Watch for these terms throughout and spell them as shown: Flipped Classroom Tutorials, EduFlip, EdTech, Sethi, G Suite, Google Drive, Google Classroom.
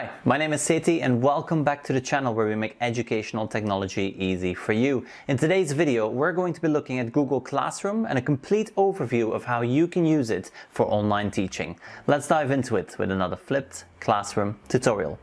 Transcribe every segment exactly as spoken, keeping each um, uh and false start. Hi, my name is Sethi and welcome back to the channel where we make educational technology easy for you. In today's video, we're going to be looking at Google Classroom and a complete overview of how you can use it for online teaching. Let's dive into it with another Flipped Classroom tutorial.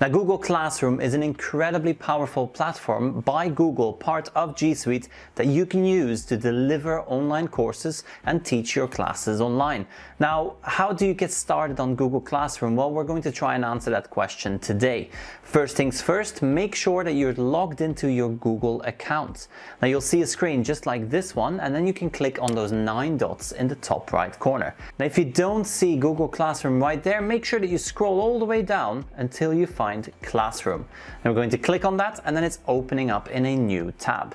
Now, Google Classroom is an incredibly powerful platform by Google, part of G Suite, that you can use to deliver online courses and teach your classes online. Now, how do you get started on Google Classroom? Well, we're going to try and answer that question today. First things first, make sure that you're logged into your Google account. Now, you'll see a screen just like this one, and then you can click on those nine dots in the top right corner. Now, if you don't see Google Classroom right there, make sure that you scroll all the way down until you find Classroom. And we're going to click on that, and then it's opening up in a new tab.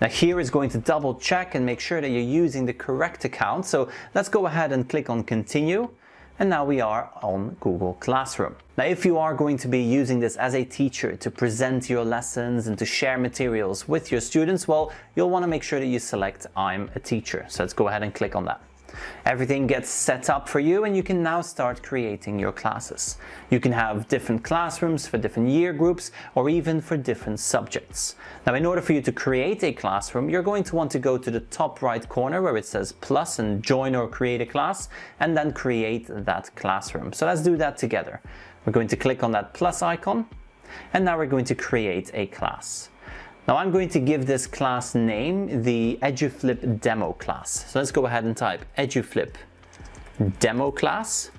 Now, here is going to double check and make sure that you're using the correct account. So let's go ahead and click on Continue. And now we are on Google Classroom. Now, if you are going to be using this as a teacher to present your lessons and to share materials with your students, well, you'll want to make sure that you select I'm a teacher. So let's go ahead and click on that. Everything gets set up for you, and you can now start creating your classes. You can have different classrooms for different year groups or even for different subjects. Now, in order for you to create a classroom, you're going to want to go to the top right corner where it says plus and join or create a class, and then create that classroom. So let's do that together. We're going to click on that plus icon, and now we're going to create a class. Now, I'm going to give this class name the EduFlip Demo class. So let's go ahead and type EduFlip Demo class.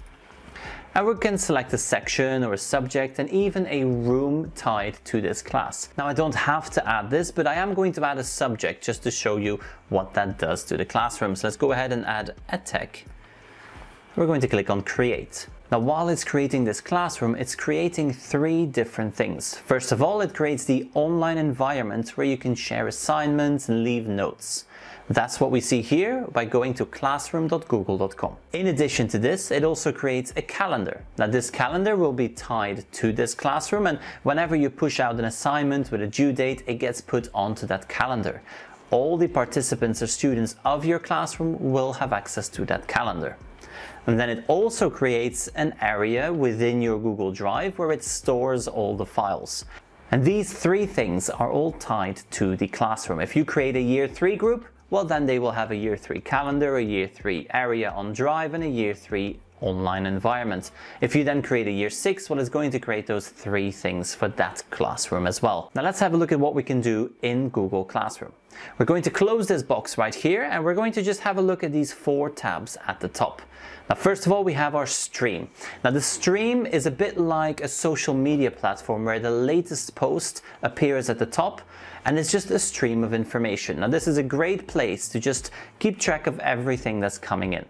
And we can select a section or a subject and even a room tied to this class. Now, I don't have to add this, but I am going to add a subject just to show you what that does to the classroom. So let's go ahead and add EdTech. We're going to click on Create. Now, while it's creating this classroom, it's creating three different things. First of all, it creates the online environment where you can share assignments and leave notes. That's what we see here by going to classroom dot google dot com. In addition to this, it also creates a calendar. Now, this calendar will be tied to this classroom, and whenever you push out an assignment with a due date, it gets put onto that calendar. All the participants or students of your classroom will have access to that calendar. And then it also creates an area within your Google Drive where it stores all the files. And these three things are all tied to the classroom. If you create a year three group, well, then they will have a year three calendar, a year three area on Drive, and a year three online environment. If you then create a year six, well, it's going to create those three things for that classroom as well. Now, let's have a look at what we can do in Google Classroom. We're going to close this box right here, and we're going to just have a look at these four tabs at the top. Now, first of all, we have our stream. Now, the stream is a bit like a social media platform where the latest post appears at the top, and it's just a stream of information. Now, this is a great place to just keep track of everything that's coming in.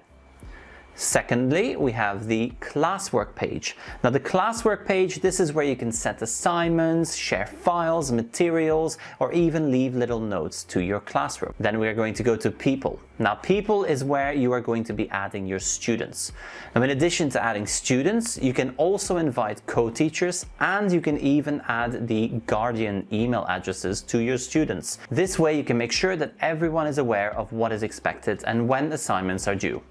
Secondly, we have the classwork page. Now, the classwork page, this is where you can set assignments, share files, materials, or even leave little notes to your classroom. Then we are going to go to people. Now, people is where you are going to be adding your students. Now, in addition to adding students, you can also invite co-teachers, and you can even add the guardian email addresses to your students. This way you can make sure that everyone is aware of what is expected and when assignments are due.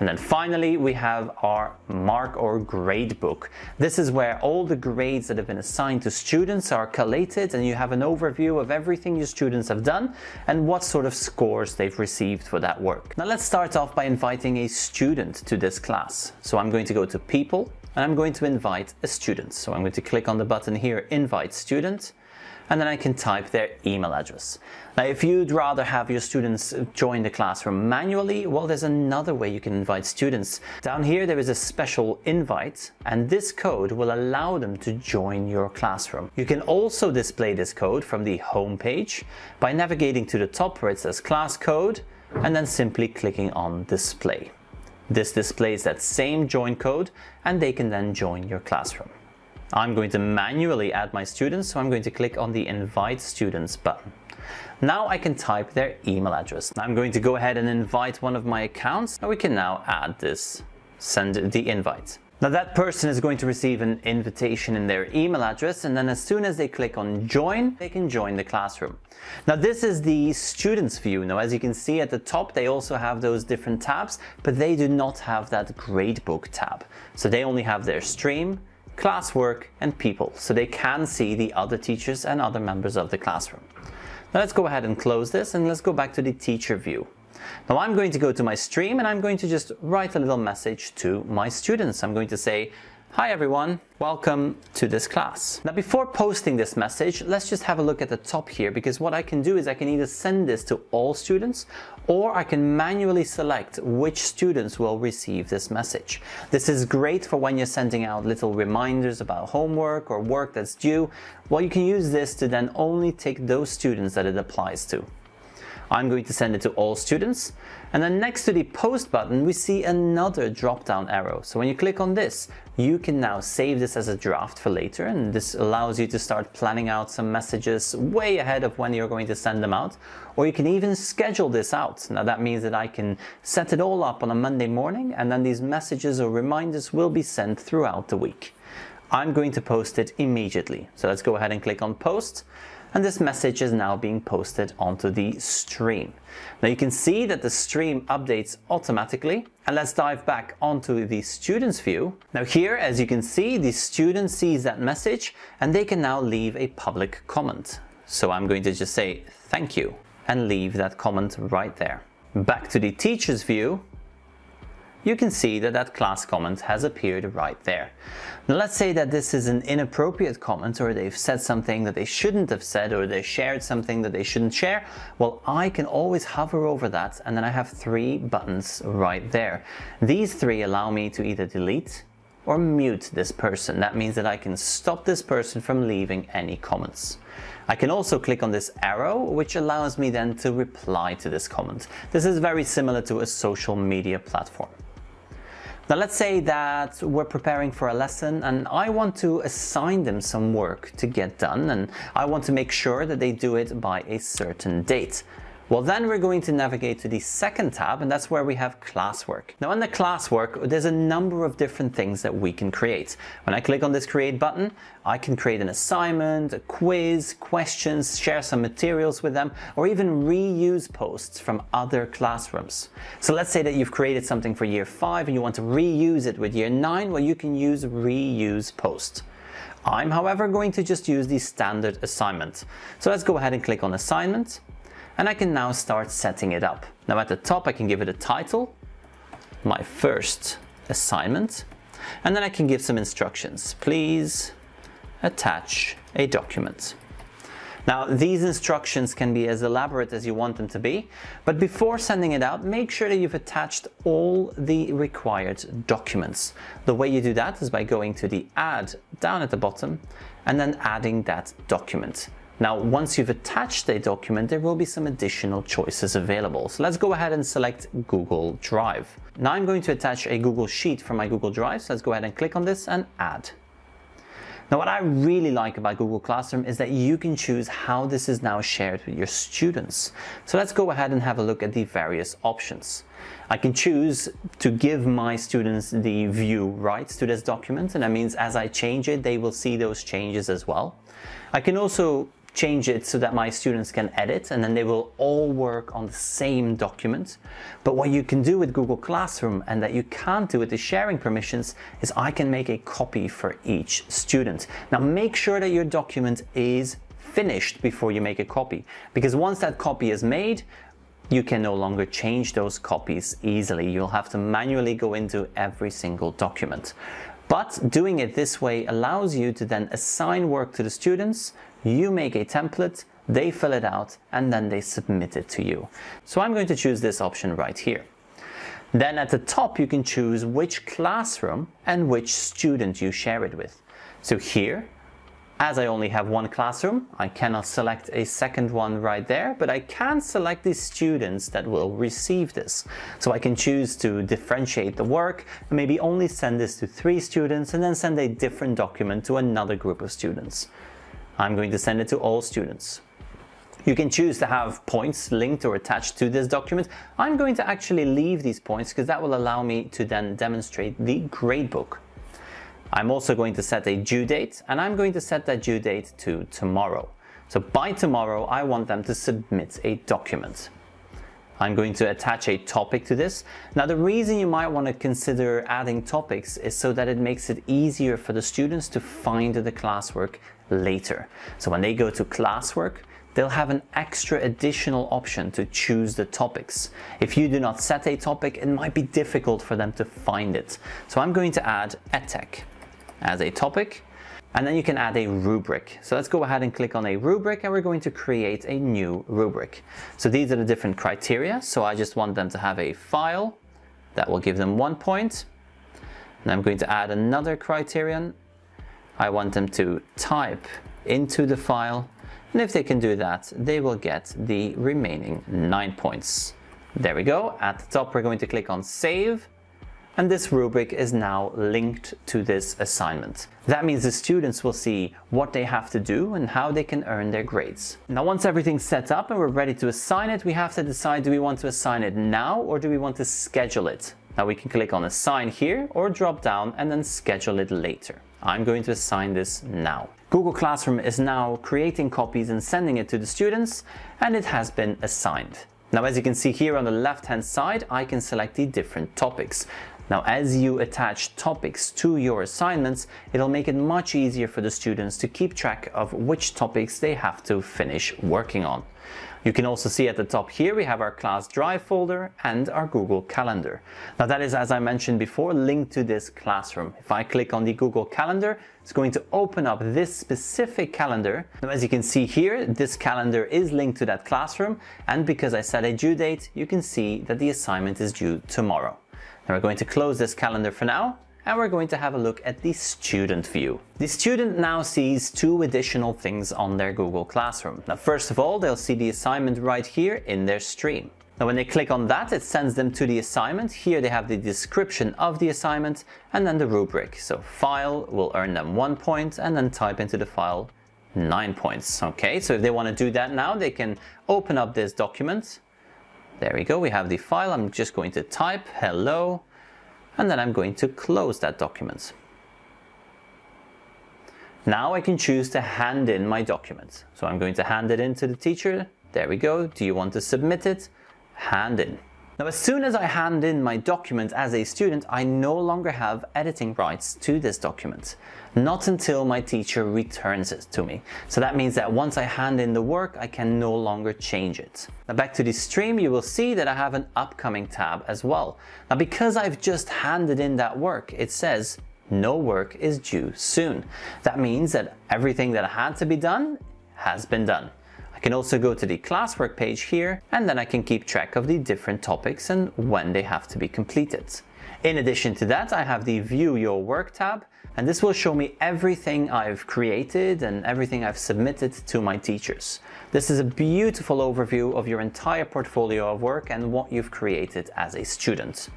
And then finally, we have our mark or grade book. This is where all the grades that have been assigned to students are collated, and you have an overview of everything your students have done and what sort of scores they've received for that work. Now, let's start off by inviting a student to this class. So I'm going to go to People, and I'm going to invite a student. So I'm going to click on the button here, Invite Student. And then I can type their email address. Now, if you'd rather have your students join the classroom manually, well, there's another way you can invite students. Down here, there is a special invite, and this code will allow them to join your classroom. You can also display this code from the home page by navigating to the top where it says class code, and then simply clicking on display. This displays that same join code, and they can then join your classroom. I'm going to manually add my students, so I'm going to click on the Invite Students button. Now I can type their email address. Now I'm going to go ahead and invite one of my accounts, and we can now add this, send the invite. Now that person is going to receive an invitation in their email address, and then as soon as they click on join, they can join the classroom. Now this is the students view. Now, as you can see at the top, they also have those different tabs, but they do not have that gradebook tab. So they only have their stream, classwork, and people, so they can see the other teachers and other members of the classroom. Now let's go ahead and close this, and let's go back to the teacher view. Now I'm going to go to my stream, and I'm going to just write a little message to my students. I'm going to say, "Hi everyone, welcome to this class." Now before posting this message, let's just have a look at the top here, because what I can do is I can either send this to all students, or I can manually select which students will receive this message. This is great for when you're sending out little reminders about homework or work that's due. Well, you can use this to then only take those students that it applies to. I'm going to send it to all students, and then next to the post button we see another drop down arrow. So when you click on this, you can now save this as a draft for later, and this allows you to start planning out some messages way ahead of when you're going to send them out, or you can even schedule this out. Now that means that I can set it all up on a Monday morning, and then these messages or reminders will be sent throughout the week. I'm going to post it immediately, so let's go ahead and click on post. And this message is now being posted onto the stream. Now you can see that the stream updates automatically, and let's dive back onto the students view. Now here, as you can see, the student sees that message and they can now leave a public comment. So I'm going to just say thank you and leave that comment right there. Back to the teacher's view, you can see that that class comment has appeared right there. Now let's say that this is an inappropriate comment, or they've said something that they shouldn't have said, or they shared something that they shouldn't share. Well, I can always hover over that, and then I have three buttons right there. These three allow me to either delete or mute this person. That means that I can stop this person from leaving any comments. I can also click on this arrow, which allows me then to reply to this comment. This is very similar to a social media platform. Now let's say that we're preparing for a lesson and I want to assign them some work to get done, and I want to make sure that they do it by a certain date. Well, then we're going to navigate to the second tab, and that's where we have classwork. Now in the classwork, there's a number of different things that we can create. When I click on this create button, I can create an assignment, a quiz, questions, share some materials with them, or even reuse posts from other classrooms. So let's say that you've created something for year five and you want to reuse it with year nine, well, you can use reuse post. I'm, however, going to just use the standard assignment. So let's go ahead and click on assignment, and I can now start setting it up. Now at the top, I can give it a title, my first assignment, and then I can give some instructions. Please attach a document. Now these instructions can be as elaborate as you want them to be, but before sending it out, make sure that you've attached all the required documents. The way you do that is by going to the add down at the bottom and then adding that document. Now once you've attached a document, there will be some additional choices available. So let's go ahead and select Google Drive. Now I'm going to attach a Google Sheet from my Google Drive, so let's go ahead and click on this and add. Now what I really like about Google Classroom is that you can choose how this is now shared with your students. So let's go ahead and have a look at the various options. I can choose to give my students the view rights to this document, and that means as I change it, they will see those changes as well. I can also change it so that my students can edit, and then they will all work on the same document. But what you can do with Google Classroom, and that you can't do with the sharing permissions, is I can make a copy for each student. Now make sure that your document is finished before you make a copy, because once that copy is made, you can no longer change those copies easily. You'll have to manually go into every single document. But doing it this way allows you to then assign work to the students, you make a template, they fill it out, and then they submit it to you. So I'm going to choose this option right here. Then at the top you can choose which classroom and which student you share it with. So here, as I only have one classroom, I cannot select a second one right there, but I can select the students that will receive this. So I can choose to differentiate the work, and maybe only send this to three students, and then send a different document to another group of students. I'm going to send it to all students. You can choose to have points linked or attached to this document. I'm going to actually leave these points because that will allow me to then demonstrate the gradebook. I'm also going to set a due date, and I'm going to set that due date to tomorrow. So by tomorrow, I want them to submit a document. I'm going to attach a topic to this. Now, the reason you might want to consider adding topics is so that it makes it easier for the students to find the classwork later. So when they go to classwork, they'll have an extra additional option to choose the topics. If you do not set a topic, it might be difficult for them to find it. So I'm going to add EdTech as a topic, and then you can add a rubric. So let's go ahead and click on a rubric, and we're going to create a new rubric. So these are the different criteria. So I just want them to have a file that will give them one point. And I'm going to add another criterion. I want them to type into the file. And if they can do that, they will get the remaining nine points. There we go. At the top, we're going to click on save. And this rubric is now linked to this assignment. That means the students will see what they have to do and how they can earn their grades. Now, once everything's set up and we're ready to assign it, we have to decide, do we want to assign it now or do we want to schedule it? Now we can click on assign here or drop down and then schedule it later. I'm going to assign this now. Google Classroom is now creating copies and sending it to the students, and it has been assigned. Now, as you can see here on the left-hand side, I can select the different topics. Now, as you attach topics to your assignments, it'll make it much easier for the students to keep track of which topics they have to finish working on. You can also see at the top here, we have our class drive folder and our Google Calendar. Now that is, as I mentioned before, linked to this classroom. If I click on the Google Calendar, it's going to open up this specific calendar. Now, as you can see here, this calendar is linked to that classroom. And because I set a due date, you can see that the assignment is due tomorrow. Now we're going to close this calendar for now. And we're going to have a look at the student view. The student now sees two additional things on their Google Classroom. Now, first of all, they'll see the assignment right here in their stream. Now, when they click on that, it sends them to the assignment. Here they have the description of the assignment and then the rubric. So file will earn them one point and then type into the file nine points. Okay, so if they want to do that now, they can open up this document. There we go, we have the file. I'm just going to type hello. And then I'm going to close that document. Now I can choose to hand in my document. So I'm going to hand it in to the teacher. There we go. Do you want to submit it? Hand in. Now, as soon as I hand in my document as a student, I no longer have editing rights to this document. Not until my teacher returns it to me. So that means that once I hand in the work, I can no longer change it. Now, back to the stream, you will see that I have an upcoming tab as well. Now, because I've just handed in that work, it says no work is due soon. That means that everything that had to be done has been done. I can also go to the classwork page here, and then I can keep track of the different topics and when they have to be completed. In addition to that, I have the View Your Work tab, and this will show me everything I've created and everything I've submitted to my teachers. This is a beautiful overview of your entire portfolio of work and what you've created as a student.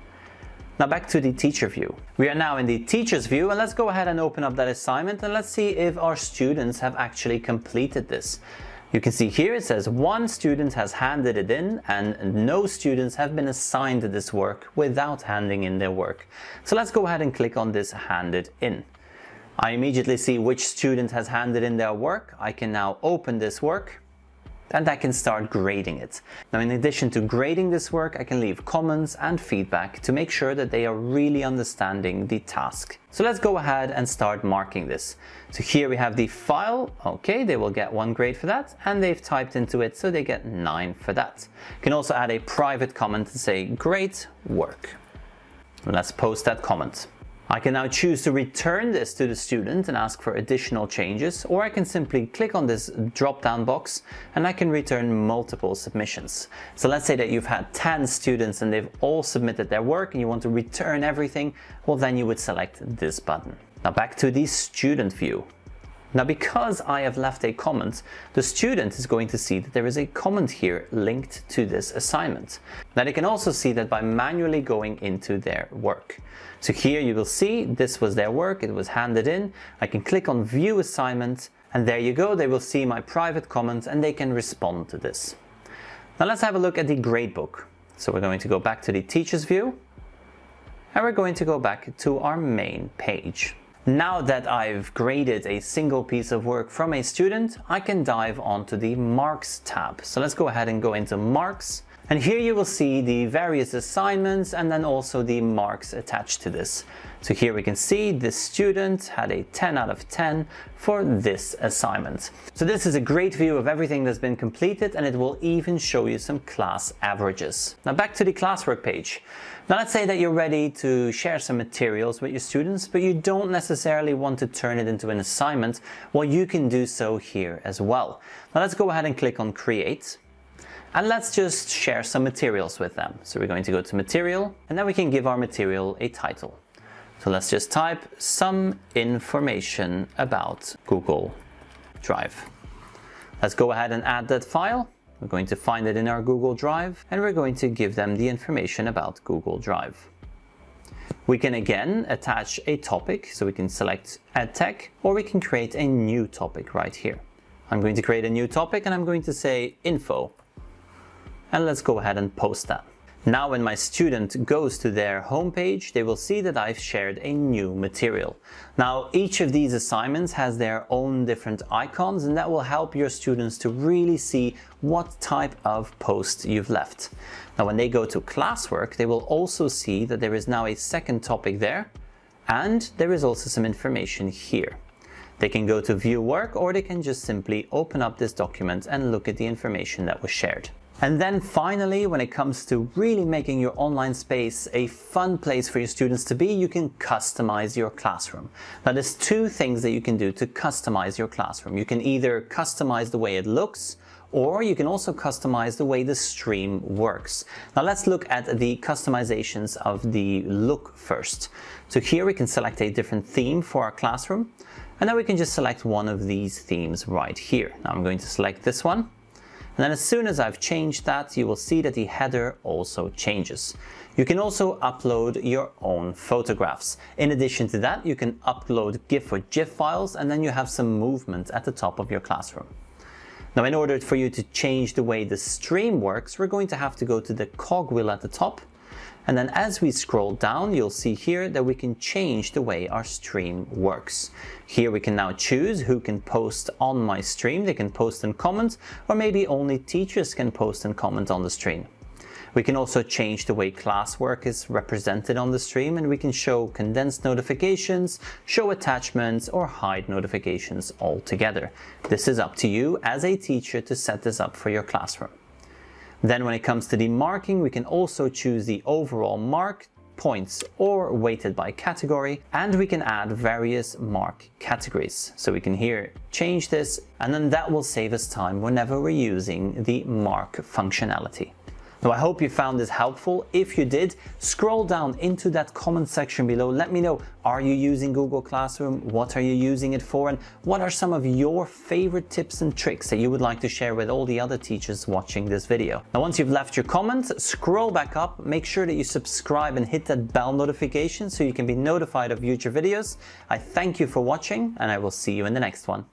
Now back to the teacher view. We are now in the teacher's view, and let's go ahead and open up that assignment and let's see if our students have actually completed this. You can see here it says one student has handed it in and no students have been assigned this work without handing in their work. So let's go ahead and click on this handed in. I immediately see which student has handed in their work. I can now open this work and I can start grading it. Now, in addition to grading this work, I can leave comments and feedback to make sure that they are really understanding the task. So let's go ahead and start marking this. So here we have the file. Okay, they will get one grade for that, and they've typed into it, so they get nine for that. You can also add a private comment and say, great work. Let's post that comment. I can now choose to return this to the student and ask for additional changes, or I can simply click on this drop-down box and I can return multiple submissions. So let's say that you've had ten students and they've all submitted their work and you want to return everything. Well, then you would select this button. Now back to the student view. Now, because I have left a comment, the student is going to see that there is a comment here linked to this assignment. Now, they can also see that by manually going into their work. So here you will see this was their work, it was handed in. I can click on View Assignment, and there you go, they will see my private comments and they can respond to this. Now let's have a look at the gradebook. So we're going to go back to the teacher's view, and we're going to go back to our main page. Now that I've graded a single piece of work from a student, I can dive onto the Marks tab. So let's go ahead and go into Marks. And here you will see the various assignments and then also the marks attached to this. So here we can see this student had a ten out of ten for this assignment. So this is a great view of everything that's been completed, and it will even show you some class averages. Now back to the classwork page. Now let's say that you're ready to share some materials with your students, but you don't necessarily want to turn it into an assignment. Well, you can do so here as well. Now let's go ahead and click on Create. And let's just share some materials with them. So we're going to go to Material, and then we can give our material a title. So let's just type some information about Google Drive. Let's go ahead and add that file. We're going to find it in our Google Drive, and we're going to give them the information about Google Drive. We can again attach a topic, so we can select EdTech, or we can create a new topic right here. I'm going to create a new topic, and I'm going to say info. And let's go ahead and post that. Now when my student goes to their homepage, they will see that I've shared a new material. Now each of these assignments has their own different icons, and that will help your students to really see what type of post you've left. Now when they go to classwork, they will also see that there is now a second topic there, and there is also some information here. They can go to view work, or they can just simply open up this document and look at the information that was shared. And then finally, when it comes to really making your online space a fun place for your students to be, you can customize your classroom. Now there's two things that you can do to customize your classroom. You can either customize the way it looks, or you can also customize the way the stream works. Now let's look at the customizations of the look first. So here we can select a different theme for our classroom, and then we can just select one of these themes right here. Now I'm going to select this one. And then as soon as I've changed that, you will see that the header also changes. You can also upload your own photographs. In addition to that, you can upload GIF or GIF files, and then you have some movement at the top of your classroom. Now, in order for you to change the way the stream works, we're going to have to go to the cogwheel at the top. And then as we scroll down, you'll see here that we can change the way our stream works. Here we can now choose who can post on my stream. They can post and comment, or maybe only teachers can post and comment on the stream. We can also change the way classwork is represented on the stream, and we can show condensed notifications, show attachments, or hide notifications altogether. This is up to you as a teacher to set this up for your classroom. Then when it comes to the marking, we can also choose the overall mark, points, or weighted by category, and we can add various mark categories. So we can here change this, and then that will save us time whenever we're using the mark functionality. Now I hope you found this helpful. If you did, scroll down into that comment section below. Let me know, are you using Google Classroom? What are you using it for? And what are some of your favorite tips and tricks that you would like to share with all the other teachers watching this video? Now once you've left your comment, scroll back up, make sure that you subscribe and hit that bell notification so you can be notified of future videos. I thank you for watching, and I will see you in the next one.